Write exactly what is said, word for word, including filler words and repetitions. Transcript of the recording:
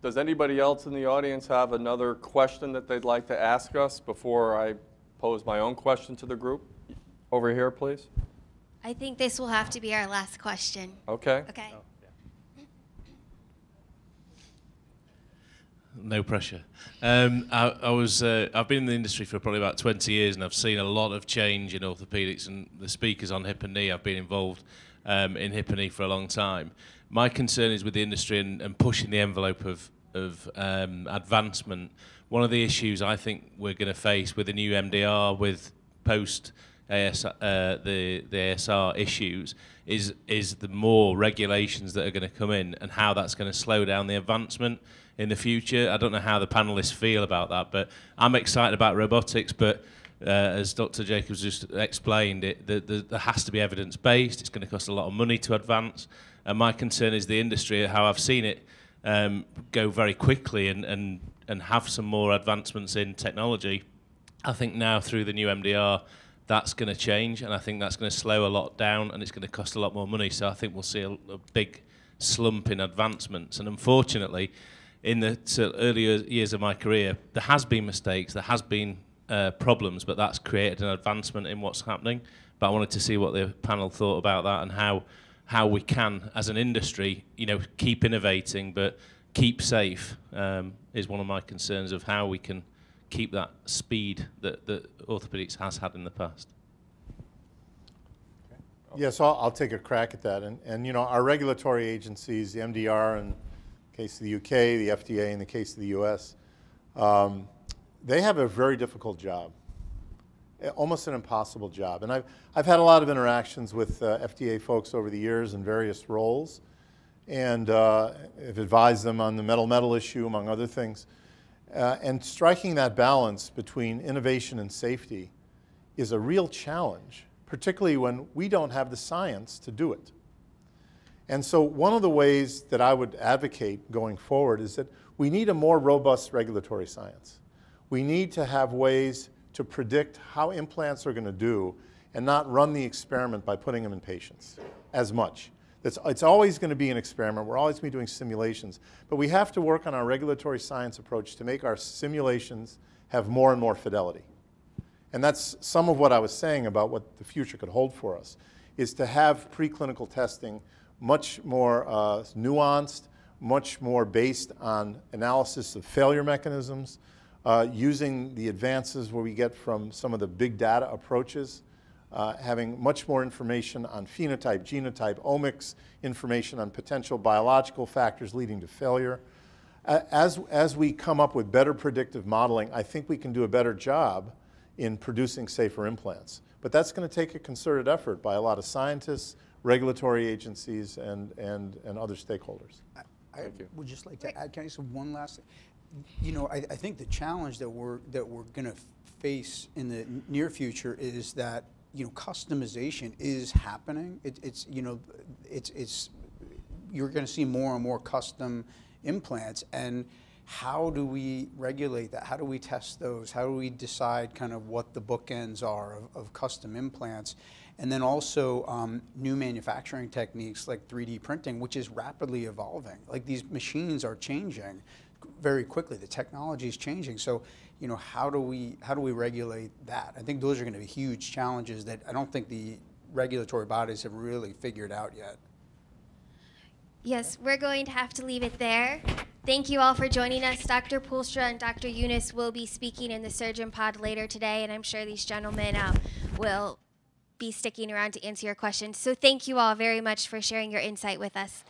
Does anybody else in the audience have another question that they'd like to ask us before I pose my own question to the group? Over here, please. I think this will have to be our last question. Okay. Okay. Oh, yeah. No pressure. Um, I, I was, uh, I've been in the industry for probably about twenty years, and I've seen a lot of change in orthopedics, and the speakers on hip and knee, I've been involved um, in hip and knee for a long time. My concern is with the industry and, and pushing the envelope of, of um, advancement. One of the issues I think we're going to face with the new M D R, with post A S R, uh, the, the A S R issues, is, is the more regulations that are going to come in and how that's going to slow down the advancement in the future. I don't know how the panelists feel about that, but I'm excited about robotics, but uh, as Doctor Jacobs just explained, it, the, the, there has to be evidence-based. It's going to cost a lot of money to advance. And my concern is the industry, how I've seen it um, go very quickly and, and, and have some more advancements in technology. I think now through the new M D R, that's going to change, and I think that's going to slow a lot down, and it's going to cost a lot more money. So I think we'll see a, a big slump in advancements. And unfortunately, in the earlier years of my career, there has been mistakes, there has been uh, problems, but that's created an advancement in what's happening. But I wanted to see what the panel thought about that, and how how we can, as an industry, you know, keep innovating but keep safe um, is one of my concerns, of how we can keep that speed that, that orthopedics has had in the past. Yeah, so I'll, I'll take a crack at that. And, and you know, our regulatory agencies, the M D R in the case of the U K, the F D A in the case of the U S, um, they have a very difficult job, almost an impossible job. And I've, I've had a lot of interactions with uh, F D A folks over the years in various roles, and uh, I've advised them on the metal-metal issue, among other things. Uh, and striking that balance between innovation and safety is a real challenge, particularly when we don't have the science to do it. And so one of the ways that I would advocate going forward is that we need a more robust regulatory science. We need to have ways to predict how implants are going to do and not run the experiment by putting them in patients as much. It's, it's always going to be an experiment. We're always going to be doing simulations. But we have to work on our regulatory science approach to make our simulations have more and more fidelity. And that's some of what I was saying about what the future could hold for us, is to have preclinical testing much more uh, nuanced, much more based on analysis of failure mechanisms, uh, using the advances where we get from some of the big data approaches. Uh, having much more information on phenotype, genotype, omics, information on potential biological factors leading to failure. As, as we come up with better predictive modeling, I think we can do a better job in producing safer implants. But that's going to take a concerted effort by a lot of scientists, regulatory agencies, and, and, and other stakeholders. I, I Thank you. would just like to add, can I say one last thing? You know, I, I think the challenge that we're, that we're going to face in the near future is that you know, customization is happening. It, it's, you know, it's, it's, you're going to see more and more custom implants. And how do we regulate that? How do we test those? How do we decide kind of what the bookends are of, of custom implants? And then also um, new manufacturing techniques like three D printing, which is rapidly evolving. Like, these machines are changing very quickly. The technology is changing. So, you know, how do we how do we regulate that? I think those are going to be huge challenges that I don't think the regulatory bodies have really figured out yet. Yes, we're going to have to leave it there. Thank you all for joining us. Doctor Poelstra and Doctor Unis will be speaking in the Surgeon Pod later today, and I'm sure these gentlemen uh, will be sticking around to answer your questions. So thank you all very much for sharing your insight with us.